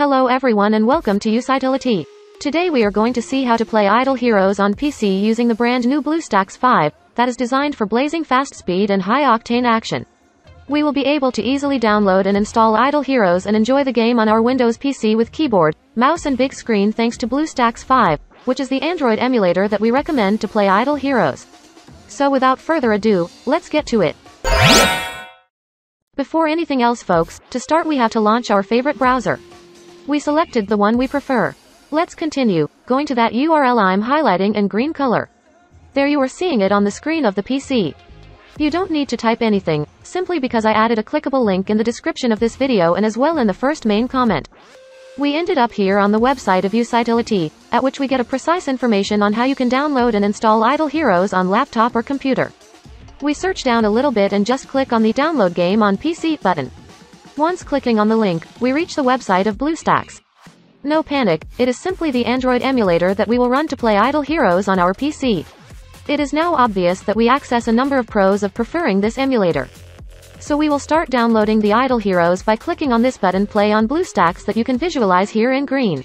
Hello everyone and welcome to Usitility. Today we are going to see how to play Idle Heroes on PC using the brand new BlueStacks 5, that is designed for blazing fast speed and high-octane action. We will be able to easily download and install Idle Heroes and enjoy the game on our Windows PC with keyboard, mouse and big screen thanks to BlueStacks 5, which is the Android emulator that we recommend to play Idle Heroes. So without further ado, let's get to it. Before anything else folks, to start we have to launch our favorite browser. We selected the one we prefer. Let's continue, going to that URL I'm highlighting in green color. There you are seeing it on the screen of the PC. You don't need to type anything, simply because I added a clickable link in the description of this video and as well in the first main comment. We ended up here on the website of Usitility, at which we get a precise information on how you can download and install Idle Heroes on laptop or computer. We search down a little bit and just click on the download game on PC button. Once clicking on the link, we reach the website of BlueStacks. No panic, it is simply the Android emulator that we will run to play Idle Heroes on our PC. It is now obvious that we access a number of pros of preferring this emulator. So we will start downloading the Idle Heroes by clicking on this button Play on BlueStacks that you can visualize here in green.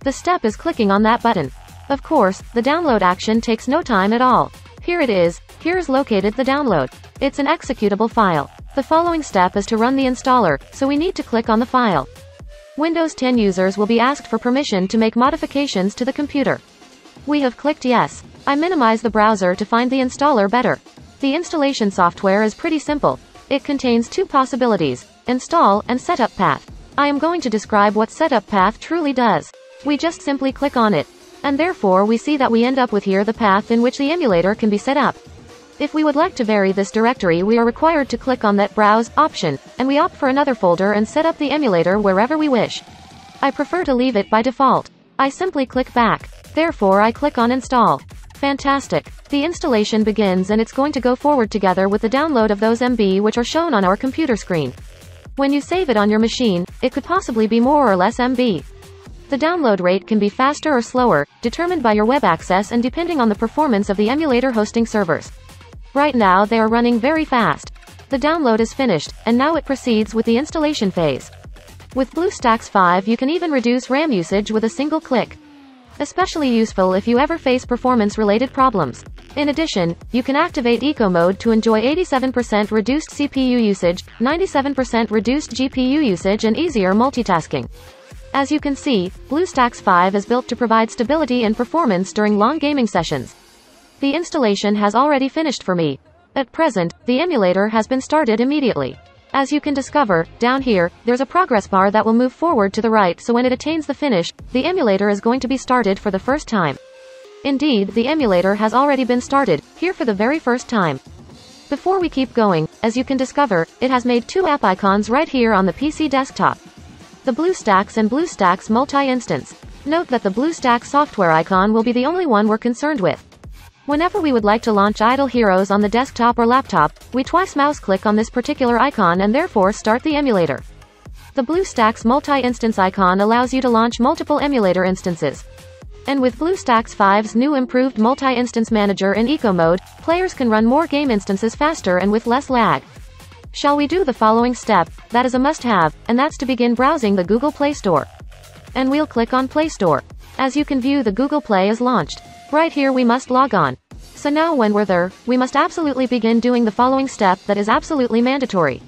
The step is clicking on that button. Of course, the download action takes no time at all. Here it is, here's located the download. It's an executable file. The following step is to run the installer, so we need to click on the file. Windows 10 users will be asked for permission to make modifications to the computer. We have clicked yes. I minimize the browser to find the installer better. The installation software is pretty simple. It contains two possibilities, install and setup path. I am going to describe what setup path truly does. We just simply click on it. And therefore we see that we end up with here the path in which the emulator can be set up. If we would like to vary this directory we are required to click on that browse option, and we opt for another folder and set up the emulator wherever we wish. I prefer to leave it by default. I simply click back. Therefore I click on install. Fantastic. The installation begins and it's going to go forward together with the download of those MB which are shown on our computer screen. When you save it on your machine, it could possibly be more or less MB. The download rate can be faster or slower, determined by your web access and depending on the performance of the emulator hosting servers. Right now they are running very fast. The download is finished, and now it proceeds with the installation phase. With BlueStacks 5 you can even reduce RAM usage with a single click. Especially useful if you ever face performance-related problems. In addition, you can activate Eco Mode to enjoy 87% reduced CPU usage, 97% reduced GPU usage and easier multitasking. As you can see, BlueStacks 5 is built to provide stability and performance during long gaming sessions. The installation has already finished for me. At present, the emulator has been started immediately. As you can discover, down here, there's a progress bar that will move forward to the right so when it attains the finish, the emulator is going to be started for the first time. Indeed, the emulator has already been started, here for the very first time. Before we keep going, as you can discover, it has made two app icons right here on the PC desktop. The BlueStacks and BlueStacks Multi-Instance. Note that the BlueStacks software icon will be the only one we're concerned with. Whenever we would like to launch Idle Heroes on the desktop or laptop, we twice mouse click on this particular icon and therefore start the emulator. The BlueStacks multi-instance icon allows you to launch multiple emulator instances. And with BlueStacks 5's new improved multi-instance manager in eco mode, players can run more game instances faster and with less lag. Shall we do the following step? That is a must-have, and that's to begin browsing the Google Play Store. And we'll click on Play Store. As you can view, the Google Play is launched. Right here we must log on. So now when we're there, we must absolutely begin doing the following step that is absolutely mandatory.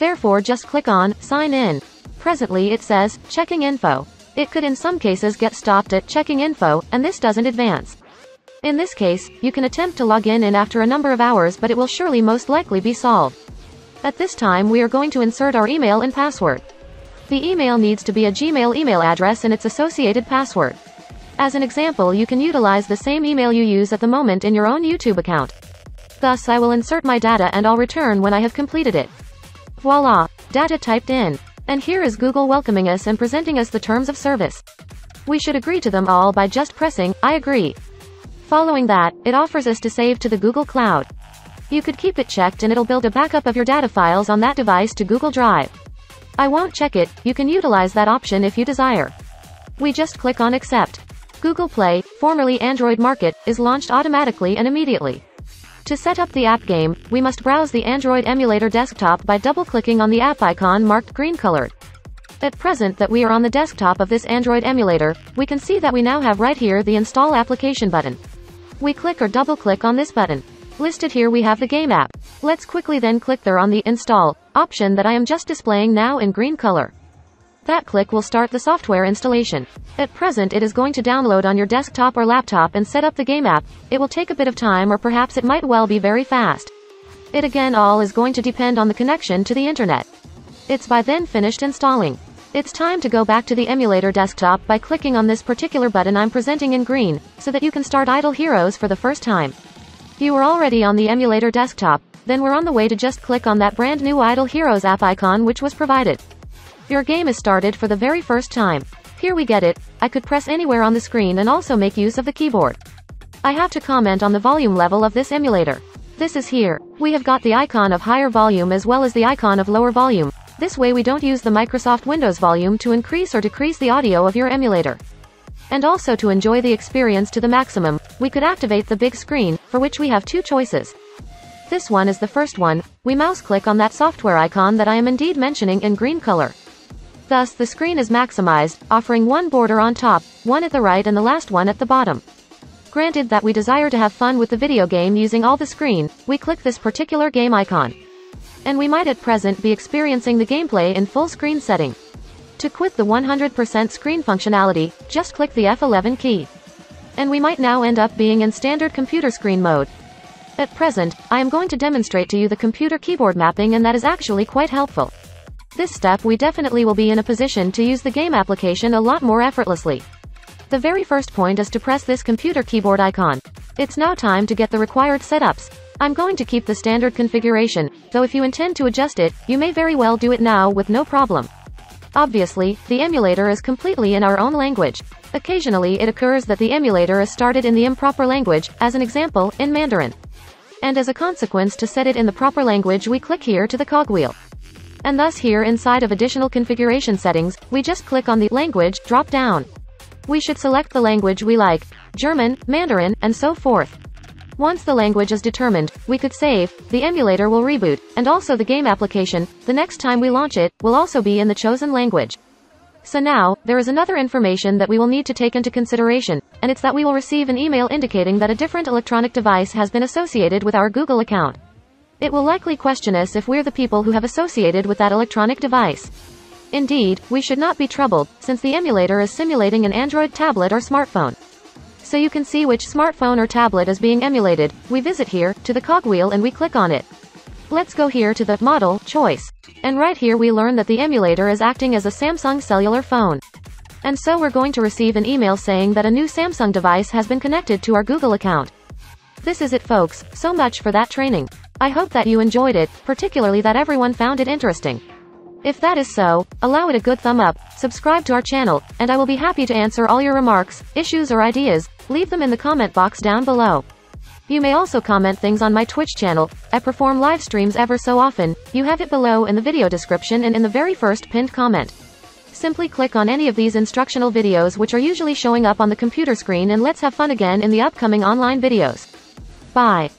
Therefore just click on, sign in. Presently it says, checking info. It could in some cases get stopped at checking info, and this doesn't advance. In this case, you can attempt to log in after a number of hours but it will surely most likely be solved. At this time we are going to insert our email and password. The email needs to be a Gmail email address and its associated password. As an example, you can utilize the same email you use at the moment in your own YouTube account. Thus I will insert my data and I'll return when I have completed it. Voila! Data typed in. And here is Google welcoming us and presenting us the terms of service. We should agree to them all by just pressing, I agree. Following that, it offers us to save to the Google Cloud. You could keep it checked and it'll build a backup of your data files on that device to Google Drive. I won't check it, you can utilize that option if you desire. We just click on accept. Google Play, formerly Android Market, is launched automatically and immediately. To set up the app game, we must browse the Android emulator desktop by double-clicking on the app icon marked green-colored. At present that we are on the desktop of this Android emulator, we can see that we now have right here the Install Application button. We click or double-click on this button. Listed here we have the game app. Let's quickly then click there on the Install option that I am just displaying now in green color. That click will start the software installation. At present it is going to download on your desktop or laptop and set up the game app. It will take a bit of time, or perhaps it might well be very fast. It again all is going to depend on the connection to the internet. It's by then finished installing. It's time to go back to the emulator desktop by clicking on this particular button I'm presenting in green, so that you can start Idle Heroes for the first time. You are already on the emulator desktop, then we're on the way to just click on that brand new Idle Heroes app icon which was provided. Your game is started for the very first time. Here we get it. I could press anywhere on the screen and also make use of the keyboard. I have to comment on the volume level of this emulator. This is here. We have got the icon of higher volume as well as the icon of lower volume. This way we don't use the Microsoft Windows volume to increase or decrease the audio of your emulator. And also to enjoy the experience to the maximum, we could activate the big screen, for which we have two choices. This one is the first one. We mouse click on that software icon that I am indeed mentioning in green color. Thus the screen is maximized, offering one border on top, one at the right and the last one at the bottom. Granted that we desire to have fun with the video game using all the screen, we click this particular game icon. And we might at present be experiencing the gameplay in full screen setting. To quit the 100% screen functionality, just click the F11 key. And we might now end up being in standard computer screen mode. At present, I am going to demonstrate to you the computer keyboard mapping, and that is actually quite helpful. This step we definitely will be in a position to use the game application a lot more effortlessly. The very first point is to press this computer keyboard icon. It's now time to get the required setups. I'm going to keep the standard configuration, though if you intend to adjust it, you may very well do it now with no problem. Obviously, the emulator is completely in our own language. Occasionally it occurs that the emulator is started in the improper language, as an example, in Mandarin. And as a consequence, to set it in the proper language we click here to the cogwheel. And thus here inside of additional configuration settings, we just click on the language drop down. We should select the language we like, German, Mandarin, and so forth. Once the language is determined, we could save, the emulator will reboot, and also the game application, the next time we launch it, will also be in the chosen language. So now, there is another information that we will need to take into consideration, and it's that we will receive an email indicating that a different electronic device has been associated with our Google account. It will likely question us if we're the people who have associated with that electronic device. Indeed, we should not be troubled, since the emulator is simulating an Android tablet or smartphone. So you can see which smartphone or tablet is being emulated. We visit here, to the cogwheel, and we click on it. Let's go here to the model choice. And right here we learn that the emulator is acting as a Samsung cellular phone. And so we're going to receive an email saying that a new Samsung device has been connected to our Google account. This is it, folks. So much for that training. I hope that you enjoyed it, particularly that everyone found it interesting. If that is so, allow it a good thumb up, subscribe to our channel, and I will be happy to answer all your remarks, issues or ideas. Leave them in the comment box down below. You may also comment things on my Twitch channel. I perform live streams ever so often. You have it below in the video description and in the very first pinned comment. Simply click on any of these instructional videos which are usually showing up on the computer screen, and let's have fun again in the upcoming online videos. Bye.